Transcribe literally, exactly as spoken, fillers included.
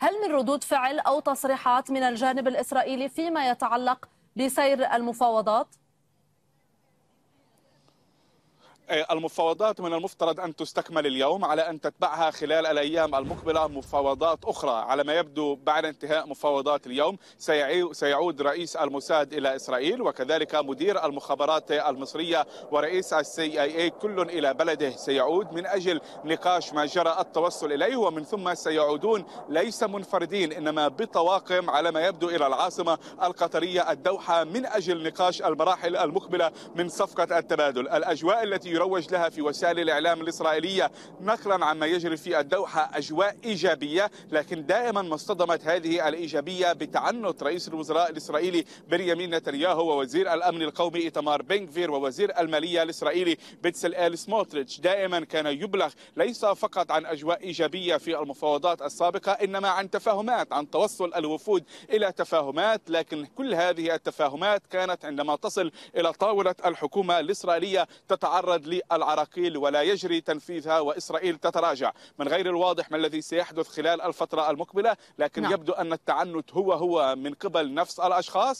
هل من ردود فعل أو تصريحات من الجانب الإسرائيلي فيما يتعلق بسير المفاوضات؟ المفاوضات من المفترض أن تستكمل اليوم على أن تتبعها خلال الأيام المقبلة مفاوضات أخرى. على ما يبدو بعد انتهاء مفاوضات اليوم سيعود رئيس الموساد إلى إسرائيل وكذلك مدير المخابرات المصرية ورئيس السي اي اي، كل إلى بلده سيعود من أجل نقاش ما جرى التوصل إليه، ومن ثم سيعودون ليس منفردين إنما بطواقم على ما يبدو إلى العاصمة القطرية الدوحة من أجل نقاش المراحل المقبلة من صفقة التبادل. الأجواء التي يروج لها في وسائل الإعلام الإسرائيلية نقلا عما يجري في الدوحة أجواء إيجابية، لكن دائما ما اصطدمت هذه الإيجابية بتعنت رئيس الوزراء الإسرائيلي بنيامين نتنياهو ووزير الأمن القومي إتمار بنغفير ووزير المالية الإسرائيلي بيتسل سموتريتش. دائما كان يبلغ ليس فقط عن أجواء إيجابية في المفاوضات السابقة إنما عن تفاهمات، عن توصل الوفود إلى تفاهمات، لكن كل هذه التفاهمات كانت عندما تصل إلى طاولة الحكومة الإسرائيلية تتعرض للعراقيل ولا يجري تنفيذها وإسرائيل تتراجع. من غير الواضح ما الذي سيحدث خلال الفترة المقبلة، لكن نعم. يبدو أن التعنت هو هو من قبل نفس الأشخاص،